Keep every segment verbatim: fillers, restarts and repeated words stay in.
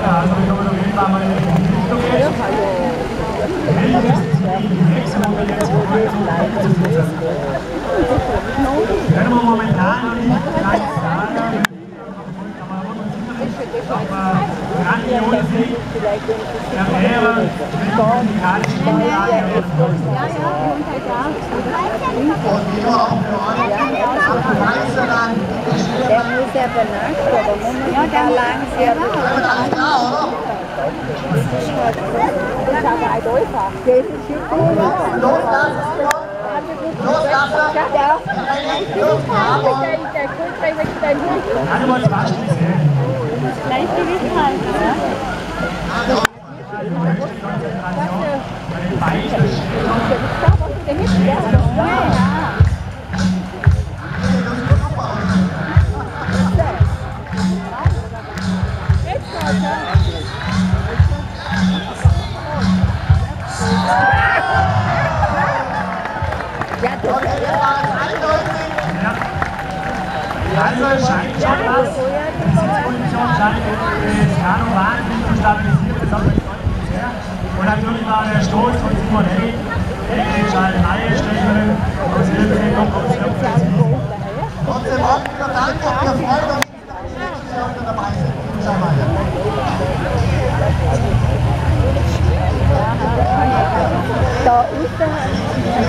Können wir momentan noch nicht gleich sagen, aber grandios liegt der Lehrer mit dem und nur auf der Ordnung und der muss ja benannt, aber momentan lang sehr gut. Ja, das war eindeutig. Also es scheint schon was. Die Sitzposition scheint mit Kano wahnsinnig zu stabilisieren. Das haben wir deutlich bisher. Und natürlich war der Stoß von Simon Hennig, die entscheidende Reihenstecherin. Und sie wird sehen, ob uns Löffel ist. Trotzdem auch wieder Dank und wir freuen uns, dass die nächsten Jahre dabei sind. Schau mal hier. Da ist er. Bei der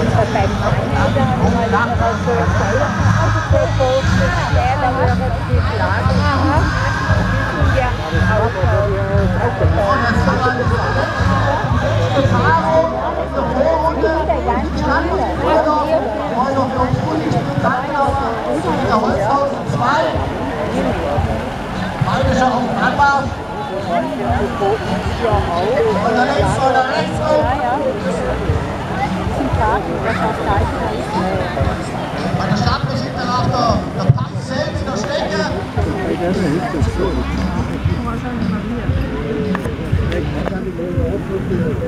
Stadt sieht man auch der, der Pass selbst, der Stecke.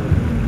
Ja,